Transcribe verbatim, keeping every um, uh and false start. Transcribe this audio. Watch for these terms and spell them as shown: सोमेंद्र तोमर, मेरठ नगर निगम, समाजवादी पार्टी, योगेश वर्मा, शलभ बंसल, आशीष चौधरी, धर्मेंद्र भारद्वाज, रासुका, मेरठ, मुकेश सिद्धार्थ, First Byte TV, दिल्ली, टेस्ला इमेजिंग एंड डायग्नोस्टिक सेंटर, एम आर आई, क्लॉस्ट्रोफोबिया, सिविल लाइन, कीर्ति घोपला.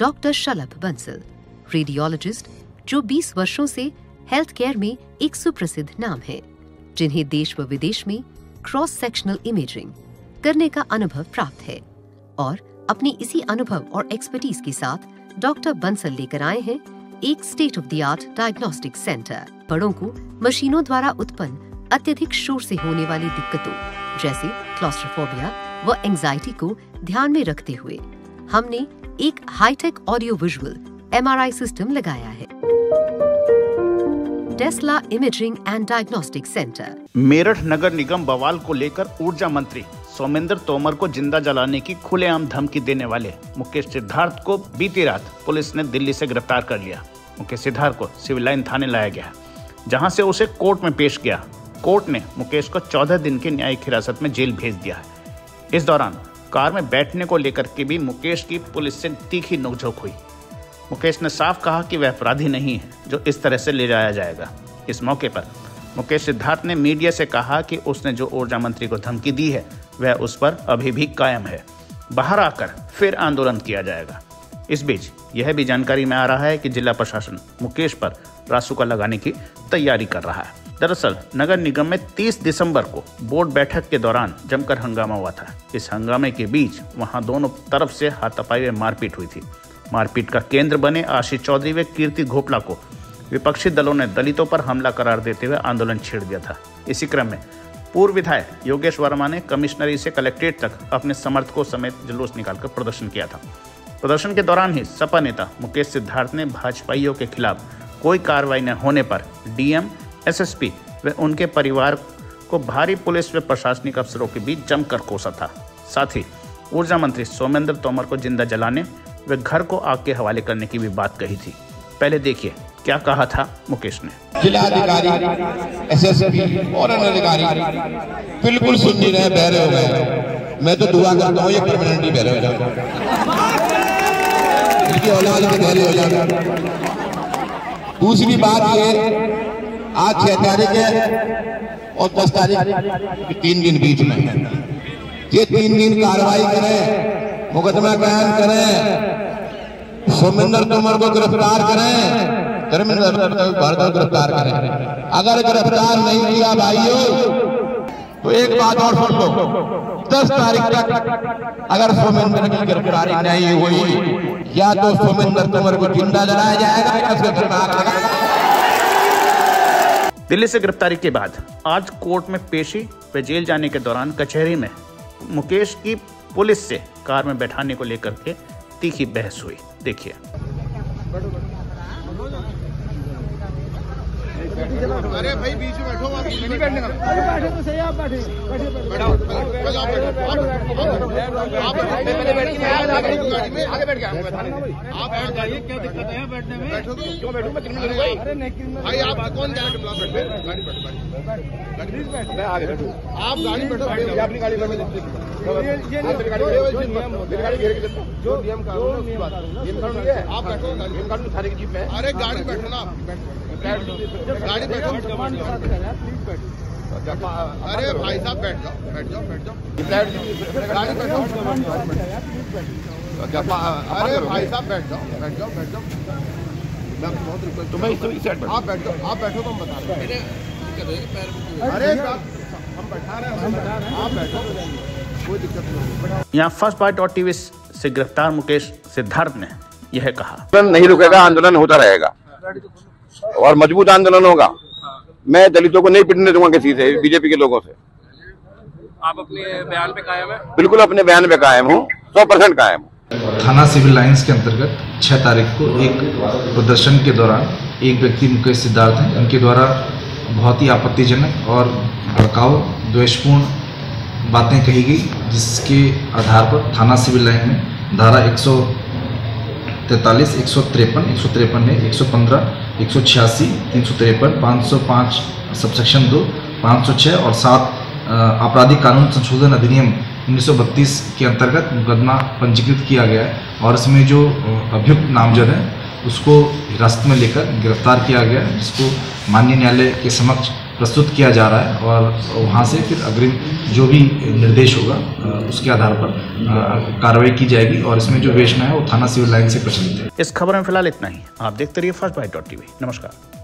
Doctor शलभ बंसल, radiologist जो बीस वर्षों से हेल्थ केयर में एक सुप्रसिद्ध नाम है, जिन्हें देश व विदेश में क्रॉस सेक्शनल इमेजिंग करने का अनुभव प्राप्त है। और अपने इसी अनुभव और एक्सपर्टीज के साथ डॉक्टर बंसल लेकर आए हैं एक state of the art diagnostic centre, बड़ों को मशीनों द्वारा उत्पन्न अत्यधिक शोर से होने वाली दिक्कतों जैसे क्लॉस्ट्रोफोबिया व एंजाइटी को ध्यान में रखते हुए हमने एक hi tech audio visual एम आर आई system लगाया है। टेस्ला इमेजिंग एंड डायग्नोस्टिक सेंटर। मेरठ नगर निगम बवाल को लेकर ऊर्जा मंत्री सोमेंद्र तोमर को जिंदा जलाने की खुलेआम धमकी देने वाले मुकेश सिद्धार्थ को बीती रात पुलिस ने दिल्ली से गिरफ्तार कर लिया। मुकेश सिद्धार्थ को सिविल लाइन थाने लाया गया, जहां से उसे कोर्ट में पेश किया। कोर्ट ने मुकेश को चौदह दिन की न्यायिक हिरासत में जेल भेज दिया है। इस दौरान कार में बैठने को लेकर के भी मुकेश की पुलिस से तीखी नोकझोंक हुई। मुकेश ने साफ कहा कि वह अपराधी नहीं है जो इस तरह से ले जाया जाएगा। इस मौके पर मुकेश सिद्धार्थ ने मीडिया से कहा कि उसने जो ऊर्जा मंत्री को धमकी दी है वह उस पर अभी भी कायम है, बाहर आकर फिर आंदोलन किया जाएगा। इस बीच यह भी जानकारी में आ रहा है कि जिला प्रशासन मुकेश पर रासुका लगाने की तैयारी कर रहा है। दरअसल नगर निगम में तीस दिसंबर को बोर्ड बैठक के दौरान जमकर हंगामा हुआ था। इस हंगामे के बीच वहां दोनों तरफ से हाथापाई व मारपीट हुई थी। मारपीट का केंद्र बने आशीष चौधरी व कीर्ति घोपला को विपक्षी दलों ने दलितों पर हमला करार देते हुए आंदोलन छेड़ दिया था। इसी क्रम में पूर्व विधायक योगेश वर्मा ने कमिश्नरी से कलेक्ट्रेट तक अपने समर्थकों समेत जुलूस निकालकर प्रदर्शन किया था। प्रदर्शन के दौरान ही सपा नेता मुकेश सिद्धार्थ ने भाजपाइयों के खिलाफ कोई कार्रवाई न होने पर D M, S S P व उनके परिवार को भारी पुलिस व प्रशासनिक अफसरों के बीच जमकर कोसा था। साथ ही ऊर्जा मंत्री सोमेंद्र तोमर को जिंदा जलाने व घर को आग के हवाले करने की भी बात कही थी। पहले देखिए क्या कहा था मुकेश ने। जिलाधिकारी, एस एस पी और अन्य अधिकारी बिल्कुल सुन नहीं रहे, बहरे हो गए। मैं तो दुआ करता हूँ ये परमानेंटली बहरे हो जाए, इनकी औलाद भी बहरे हो जाए। दूसरी बात ये, आज छह तारीख है और दस तारीख तीन दिन बीच में है। ये तीन दिन कार्रवाई करें, मुकदमा कायम करें, सोमेंद्र तोमर को गिरफ्तार करें, धर्मेंद्र भारद्वाज गिरफ्तार करें। अगर गिरफ्तार नहीं किया भाइयों तो एक बात और सुन लो, दस तारीख तक अगर सोमेंद्र की गिरफ्तारी नहीं हुई या तो सोमेंद्र तोमर को जिंदा जलाया जाएगा या उसको गिरफ्तार किया जाएगा। दिल्ली से गिरफ्तारी के बाद आज कोर्ट में पेशी व जेल जाने के दौरान कचहरी में मुकेश की पुलिस से कार में बैठाने को लेकर के तीखी बहस हुई। देखिए। अरे भाई बीच में बैठो, नहीं बैठने का। अरे बैठे तो सही, आप बैठे बैठे बैठो, आप पहले बैठ के गाड़ी में आगे बैठ गया, आप बैठ जाइए। क्या दिक्कत है बैठने में? बैठो क्यों बैठो, मैं क्रिमिनल भाई। अरे नहीं भाई, आप कौन जा रहे हैं? बैठो गाड़ी, बैठो बैठो, मैं आगे बैठो, आप गाड़ी बैठो, अपनी गाड़ी बैठो। जो नियम कानून है आप बैठो, नियम कानून थाने की जीप में। अरे गाड़ी बैठो ना, बैठो गाड़ी बैठो, अरे भाई साहब बैठ जाओ बैठ जाओ बैठ जाओ गाड़ी बैठो, अरे भाई साहब बैठ जाओ बैठ जाओ बैठ जाओ, तुम्हें आप बैठो आप बैठो तो हम बता रहे हैं। अरे हम बैठा रहे हैं, आप बैठो, कोई दिक्कत नहीं। यहाँ फर्स्ट बाइट और टीवी से गिरफ्तार मुकेश सिद्धार्थ ने यह कहा। आंदोलन नहीं रुकेगा, आंदोलन होता रहेगा और मजबूत आंदोलन होगा। मैं दलितों को नहीं पिटने दूंगा किसी से, बीजेपी के लोगों से। आप अपने बयान पे कायम है? बिल्कुल अपने बयान पे कायम हूँ, सौ परसेंट कायम हूँ। थाना सिविल लाइंस के अंतर्गत छह तारीख को एक प्रदर्शन के दौरान एक व्यक्ति मुकेश सिद्धार्थ हैं, उनके द्वारा बहुत ही आपत्तिजनक और भड़काऊ द्वेषपूर्ण बातें कही गई, जिसके आधार पर थाना सिविल लाइन में धारा एक सौ तैंतालीस, एक सौ तिरपन, एक सौ तिरपन है, एक सौ पंद्रह, एक सौ छियासी, तीन सौ तिरपन, पाँच सौ पाँच सबसेक्शन दो, पाँच सौ छः और सात आपराधिक कानून संशोधन अधिनियम उन्नीस सौ बत्तीस के अंतर्गत मुकदमा पंजीकृत किया गया है। और इसमें जो अभियुक्त नामजद है उसको हिरासत में लेकर गिरफ्तार किया गया, जिसको माननीय न्यायालय के समक्ष प्रस्तुत किया जा रहा है और वहाँ से फिर अग्रिम जो भी निर्देश होगा उसके आधार पर कार्रवाई की जाएगी और इसमें जो वेशना है वो थाना सिविल लाइन से प्रचलित है। इस खबर में फिलहाल इतना ही। आप देखते रहिए फर्स्ट बाइट डॉट टीवी। नमस्कार।